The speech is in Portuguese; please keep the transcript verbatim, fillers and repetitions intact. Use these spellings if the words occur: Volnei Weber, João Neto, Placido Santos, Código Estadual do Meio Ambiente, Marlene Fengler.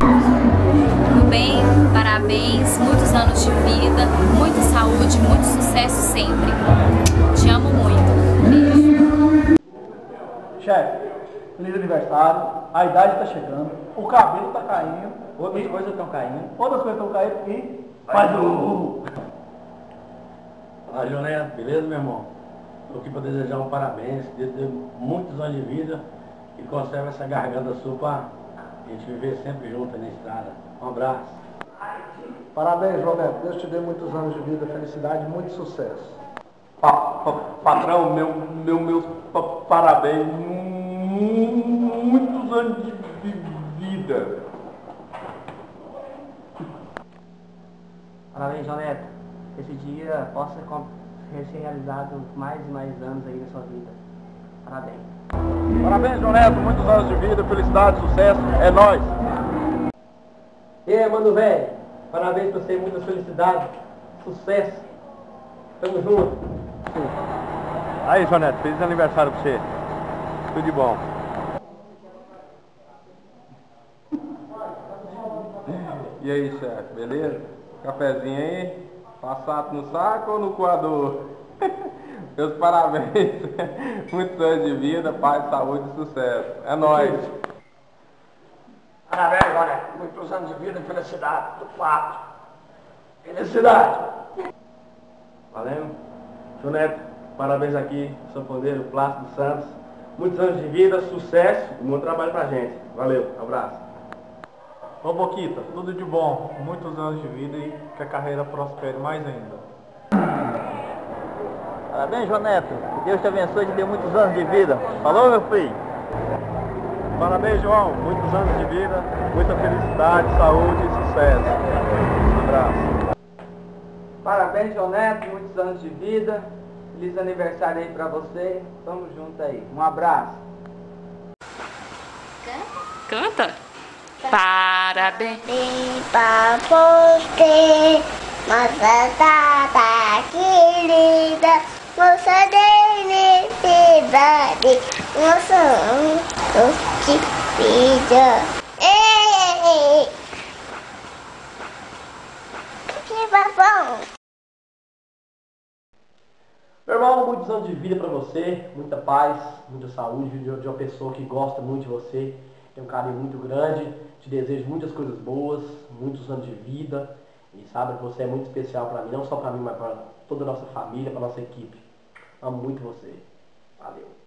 Tudo bem? Parabéns, muitos anos de vida, muita saúde, muito sucesso sempre. Te amo muito. Beijo. Chefe, feliz aniversário, a idade está chegando, o cabelo está caindo, outras e... coisas estão caindo, outras coisas estão caindo e... Faz o... Olá, João Neto, beleza, meu irmão? Estou aqui para desejar um parabéns, desejar muitos anos de vida e conserva essa garganta sua para a gente viver sempre junto na estrada. Um abraço. Parabéns, João Neto. Deus te dê muitos anos de vida, felicidade e muito sucesso. Pa, pa, patrão, meu, meu, meu pa, parabéns, muitos anos de vida. Parabéns, João Neto. Que esse dia possa ser realizado mais e mais anos aí na sua vida. Parabéns. Parabéns, João Neto. Muitos anos de vida, felicidade, sucesso. É nóis. E aí, mano velho. Parabéns pra você. Muita felicidade, sucesso. Tamo junto. Aí, João Neto. Feliz aniversário pra você. Tudo de bom. E aí, chefe. Beleza? Cafezinho aí, passado no saco ou no coador? Meus parabéns, muitos anos de vida, paz, saúde e sucesso. É nóis. Parabéns, olha, muitos anos de vida e felicidade, do fato. Felicidade. Valeu. João Neto, parabéns aqui, sou pandeiro Placido Santos. Muitos anos de vida, sucesso e bom trabalho pra gente. Valeu, abraço. Ô Boquita, tudo de bom, muitos anos de vida e que a carreira prospere mais ainda. Parabéns, João Neto, que Deus te abençoe e te dê muitos anos de vida. Falou, meu filho? Parabéns, João, muitos anos de vida, muita felicidade, saúde e sucesso. Um abraço. Parabéns, João Neto, muitos anos de vida, feliz aniversário aí pra você, tamo junto aí, um abraço. Canta? Canta? Parabéns para você, nossa tata querida, moça de necessidade, moça doce filha. Ei, que babão! Meu irmão, muitos anos de vida para você, muita paz, muita saúde, de uma pessoa que gosta muito de você. Tem um carinho muito grande, te desejo muitas coisas boas, muitos anos de vida e sabe que você é muito especial para mim, não só para mim, mas para toda a nossa família, para a nossa equipe. Amo muito você. Valeu.